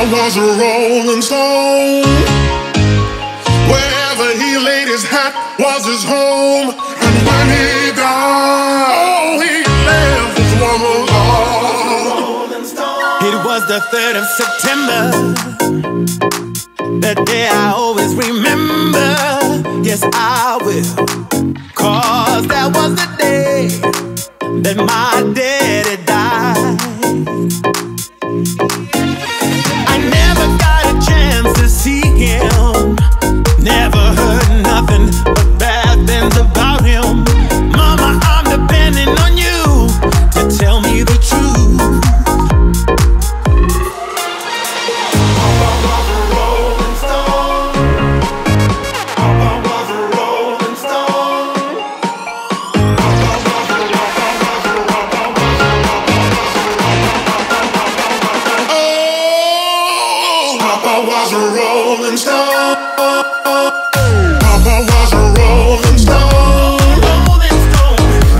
I was a rolling stone. Wherever he laid his hat was his home. And when he died, all he left was one alone. It was the 3rd of September, the day I always remember. Yes, I will, 'cause that was the day that my daddy died. Papa was a rolling stone. Papa was a rolling stone.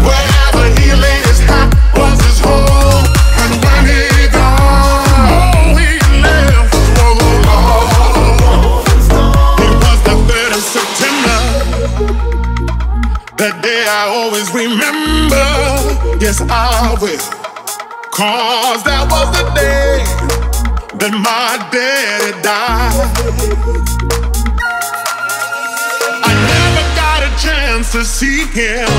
Wherever he laid his hat was his home. And when he died, all he left was one alone. It was the 3rd of September, that day I always remember. Yes, I will, 'cause that was the day that my daddy died. I never got a chance to see him.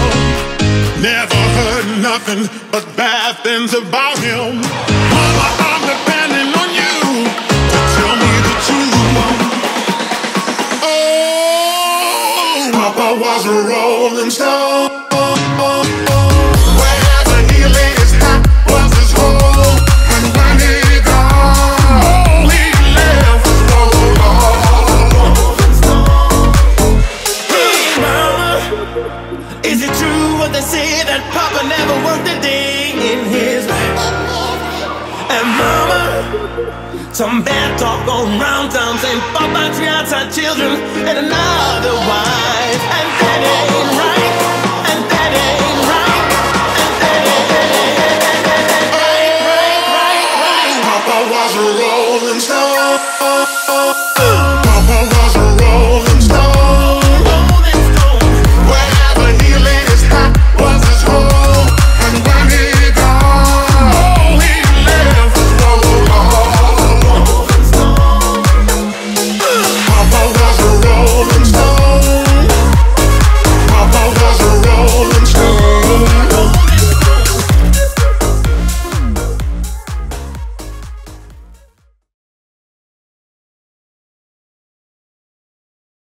Never heard nothing but bad things about him. Mama, I'm depending on you to tell me the truth. Oh, Papa was a rolling stone. Is it true what they say that Papa never worked a day in his life? And Mama, some bad talk going round town saying Papa treats our children and another wife. And that ain't right, and that ain't right, and that ain't right. Papa was a rolling stone.